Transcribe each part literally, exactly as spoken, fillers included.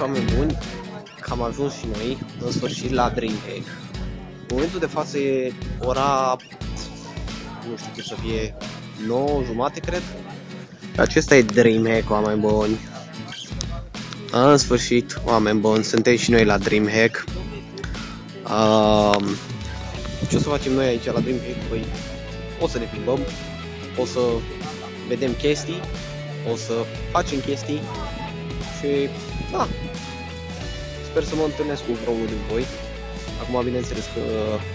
Deci, oameni buni, că am ajuns și noi, în sfârșit, la DreamHack. În momentul de față e ora, nu știu ce să fie, nouă jumate, cred. Acesta e DreamHack, oameni buni. În sfârșit, oameni buni, suntem și noi la DreamHack. Uh, ce o să facem noi aici la DreamHack? Păi, o să ne plimbăm, o să vedem chestii, o să facem chestii și, da, sper să mă întâlnesc cu vreunul din voi. Acum, bineînțeles că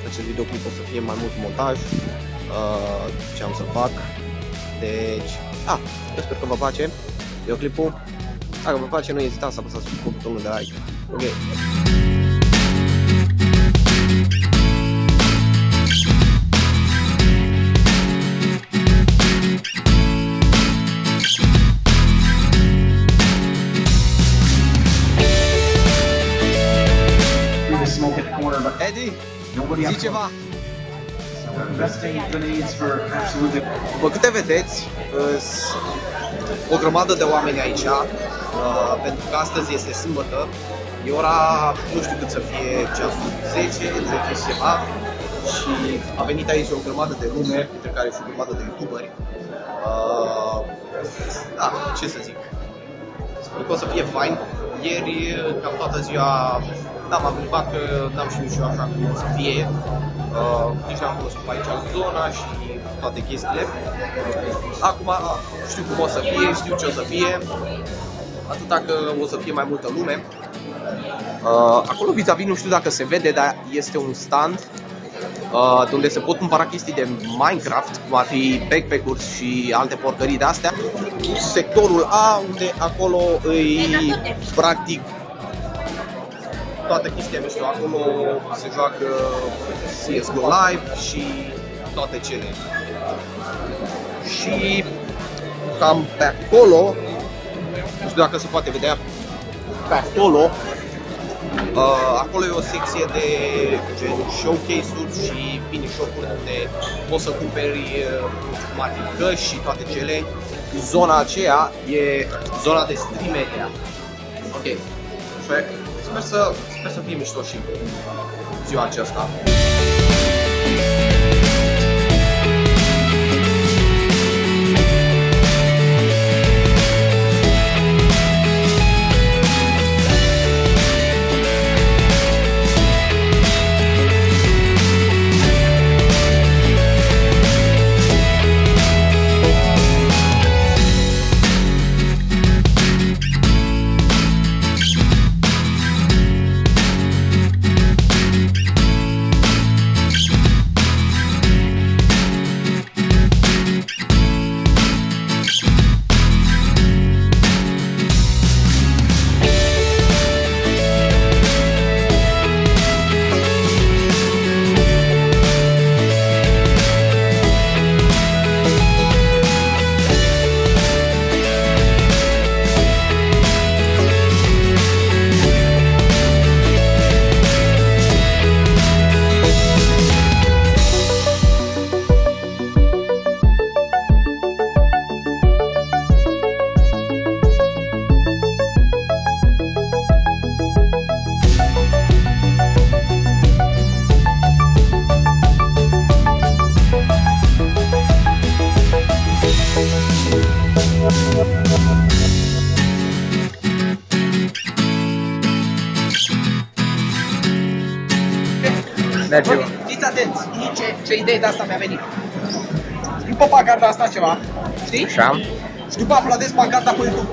acest videoclip o să fie mai mult montaj, uh, ce am să fac, deci, da, eu sper că vă place videoclipul. Dacă vă place, nu ezitați să apăsați cu butonul de like, ok. Eddie, zi ceva! După câte vedeți, o grămadă de oameni aici, pentru că astăzi este sâmbătă, e ora, nu știu cât să fie, ceasul zece, zece ceva, și a venit aici o grămadă de lume, printre care și o grămadă de youtuberi. Da, ce să zic, sper că o să fie fain. Ieri, cam toată ziua, da, m-am plimbat, că n-am știut și eu așa cum o să fie. Uh, Deci am cunoscut aici zona și toate chestiile. Acum știu cum o să fie, știu ce o să fie. Atâta că o să fie mai multă lume. uh, Acolo vis-a-vis, nu știu dacă se vede, dar este un stand uh, unde se pot cumpăra chestii de Minecraft, cum ar fi backpack-uri și alte porcării de-astea. Sectorul A, unde acolo îi practic toate chestia mișto, acolo se joacă C S G O live și toate cele. Și cam pe acolo, nu știu dacă se poate vedea, pe acolo, acolo e o secție de gen showcase-uri și finish-up-uri unde poți să cumperi matificări și toate cele. Zona aceea e zona de streameria. Ok, perfect. Sper să, sper să fie mișto și ziua aceasta. Bă, fiți atenți, ce, ce idee de asta mi-a venit. După pagarda asta ceva, știi? Așa. Și după apladez pagarda pe YouTube.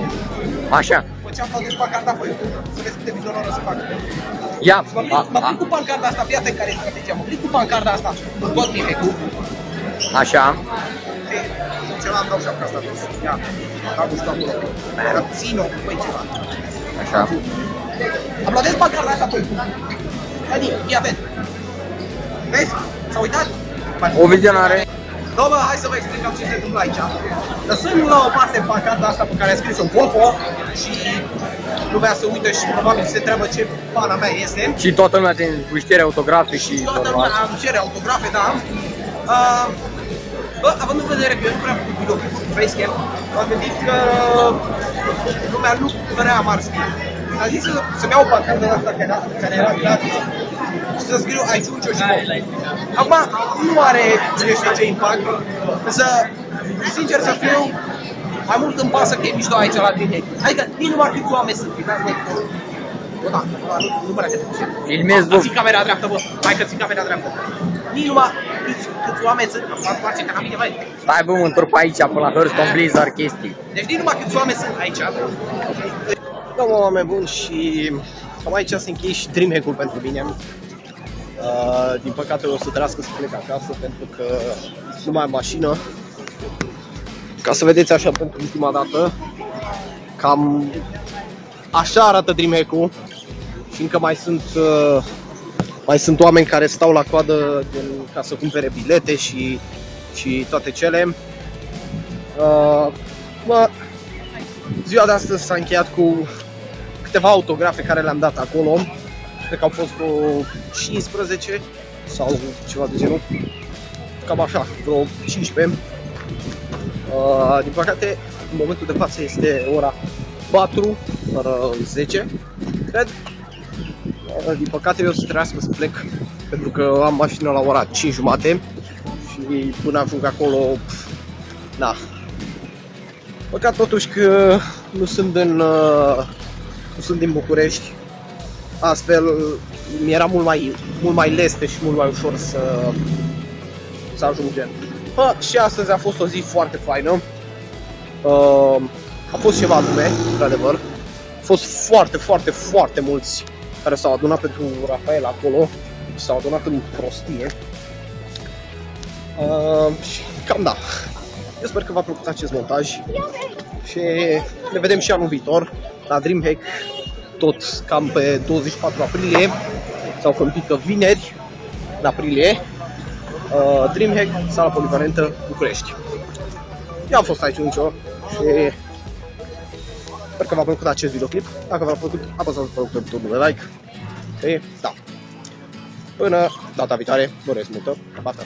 Așa. După ce apladez pagarda pe YouTube, să vezi câte videouri o să fac. Ia. Mă plic cu pagarda asta, fii atent care e strategia, mă plic cu pagarda asta, în tot nimecul. Așa. Ceva îmi dau șapca asta jos. Ia, am gustat acolo. Țin-o, băi, ceva. Așa. Apladez pagarda asta pe YouTube. Adică, fii atent. Vezi? S-a uitat? O vizionare. Da, bă, hai să vă explicăm ce se întâmplă aici. Lăsăm la o parte pancada asta pe care a scris-o Volvo și lumea se uită și probabil se treabă ce pana mea este. Și toată lumea își cere autografe și... și toată lumea îmi cere autografe, da. Uh, bă, având în vedere că eu nu prea fac videoclipuri cu facecam, m-am gândit că lumea nu prea m-ar scrie. a zis să-mi iau o pancartă de asta care era glasă și să scriu ai CIUNCIO și noi. Acum nu are cine știe ce impact, însă, sincer să fiu, mai mult îmi pasă că e mișto aici la tine. Adică, nici nu m-ar fi cu oameni să fii, dar da, nu mă filmez, bă. Țin camera dreaptă, bă. Hai că țin camera dreaptă. Nici numai câți oameni sunt. Marce-te la mine, băi. Stai, bă, mă întorc pe aici, până la Hearthstone Blizzard, chestii. Deci nici numai câți oameni sunt aici, bă. Da, mă, oameni buni, și cam aici se încheie și DreamHack-ul pentru mine. Uh, din păcate o să trească să plec acasă, pentru că nu mai am mașină. Ca să vedeți așa pentru ultima dată, cam așa arată DreamHack-ul. Și încă mai sunt, uh, mai sunt oameni care stau la coadă din, ca să cumpere bilete și, și toate cele. Uh, mă, ziua de astăzi s-a încheiat cu câteva autografe care le-am dat acolo. Cred că au fost vreo cincisprezece sau ceva de genul. Cam așa, vreo cincisprezece. Uh, din păcate, în momentul de față este ora patru, fără zece, cred. Din păcate eu o să trebuiască să plec, pentru că am mașina la ora cinci jumate și până ajung acolo, pf, na. Păcat totuși că nu sunt din, nu sunt din București, astfel mi-era mult mai, mult mai leste și mult mai ușor să, să ajungem. Bă, și astăzi a fost o zi foarte faină, a fost ceva lume, într-adevăr, a fost foarte, foarte, foarte mulți care s-au adunat pentru Rafael acolo, s-au adunat în prostie. Uh, și cam da. Eu sper că v-a plăcut acest montaj și ne vedem și anul viitor la DreamHack, tot cam pe douăzeci și patru aprilie sau când pică vineri în aprilie. Uh, DreamHack, Sala Polivalentă București. Eu am fost aici un cior și sper că v-a plăcut acest videoclip. Dacă v-a plăcut, apăsați pe butonul de like. Și da. Până data viitoare, doresc multă baftă.